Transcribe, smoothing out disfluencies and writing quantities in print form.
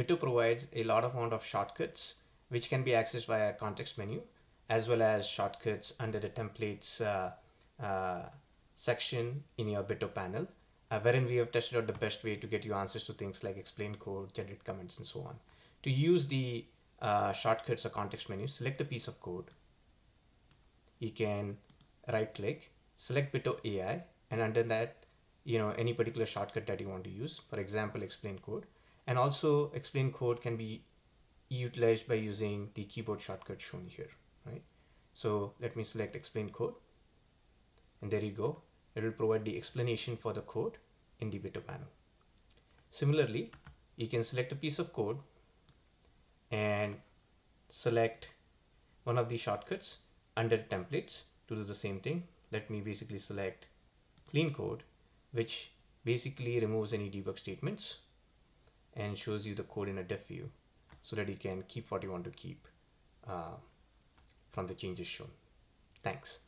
Bito provides a lot of amount of shortcuts which can be accessed via context menu, as well as shortcuts under the templates section in your Bito panel, wherein we have tested out the best way to get you answers to things like explain code, generate comments, and so on. To use the shortcuts or context menu, select a piece of code. You can right click, select Bito AI, and under that, any particular shortcut that you want to use. For example, explain code. And also explain code can be utilized by using the keyboard shortcut shown here, right? So let me select explain code, and there you go. It will provide the explanation for the code in the Bito panel. Similarly, you can select a piece of code and select one of the shortcuts under templates to do the same thing. Let me basically select clean code, which basically removes any debug statements and shows you the code in a diff view so that you can keep what you want to keep from the changes shown. Thanks.